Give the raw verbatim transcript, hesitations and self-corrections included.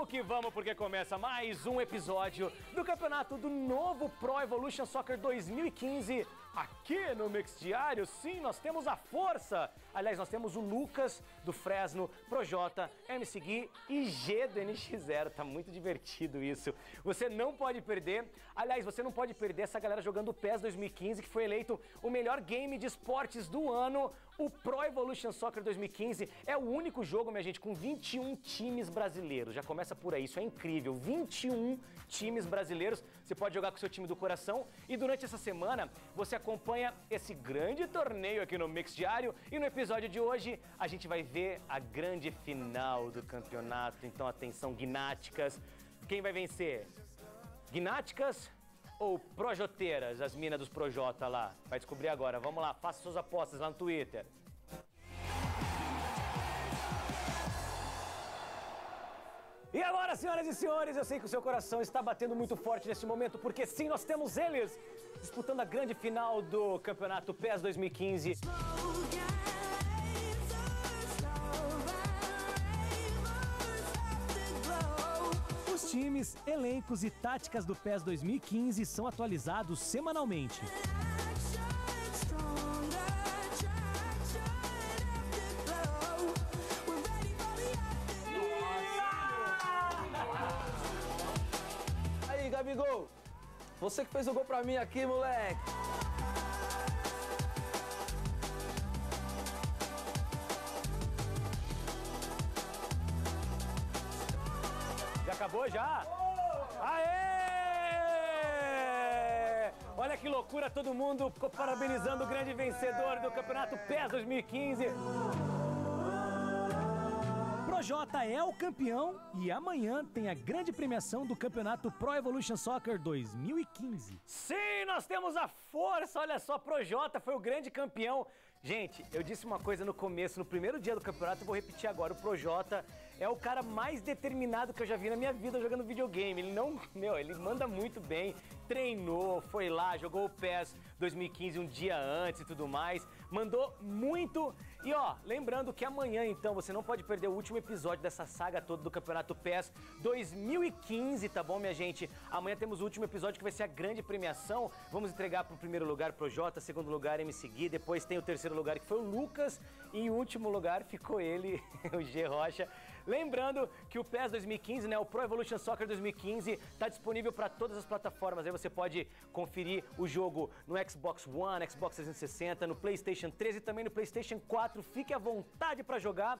Vamos que vamos, porque começa mais um episódio do campeonato do novo Pro Evolution Soccer dois mil e quinze aqui no Mix Diário. Sim, nós temos a força. Aliás, nós temos o Lucas do Fresno, Projota, M C Gui e G do N X Zero. Tá muito divertido isso. Você não pode perder. Aliás, você não pode perder essa galera jogando o P E S dois mil e quinze, que foi eleito o melhor game de esportes do ano. O Pro Evolution Soccer dois mil e quinze é o único jogo, minha gente, com vinte e um times brasileiros. Já começa por aí, isso é incrível. vinte e um times brasileiros. Você pode jogar com o seu time do coração. E durante essa semana, você acompanha esse grande torneio aqui no Mix Diário. E no episódio de hoje, a gente vai ver a grande final do campeonato. Então, atenção, Guináticas. Quem vai vencer? Guináticas ou Projoteiras, as minas dos Projota lá? Vai descobrir agora. Vamos lá, faça suas apostas lá no Twitter. E agora, senhoras e senhores, eu sei que o seu coração está batendo muito forte neste momento, porque sim, nós temos eles disputando a grande final do Campeonato P E S dois mil e quinze. Times, elencos e táticas do P E S dois mil e quinze são atualizados semanalmente. Aí, Gabigol, você que fez o gol pra mim aqui, moleque. Acabou já? Aê! Olha que loucura, todo mundo ficou parabenizando o grande vencedor do Campeonato P E S dois mil e quinze. Projota é o campeão e amanhã tem a grande premiação do Campeonato Pro Evolution Soccer dois mil e quinze. Sim, nós temos a força, olha só, Projota foi o grande campeão. Gente, eu disse uma coisa no começo, no primeiro dia do campeonato, eu vou repetir agora, o Projota é o cara mais determinado que eu já vi na minha vida jogando videogame. Ele não, meu, ele manda muito bem, treinou, foi lá, jogou o P E S dois mil e quinze um dia antes e tudo mais, mandou muito. E ó, lembrando que amanhã então você não pode perder o último episódio dessa saga toda do Campeonato P E S dois mil e quinze, tá bom, minha gente? Amanhã temos o último episódio que vai ser a grande premiação. Vamos entregar pro primeiro lugar Projota, segundo lugar M C Gui, depois tem o terceiro lugar, que foi o Lucas, e em último lugar ficou ele, o G Rocha. Lembrando que o P E S dois mil e quinze, né, o Pro Evolution Soccer dois mil e quinze, está disponível para todas as plataformas. Aí você pode conferir o jogo no Xbox One, Xbox trezentos e sessenta, no PlayStation três e também no PlayStation quatro. Fique à vontade para jogar.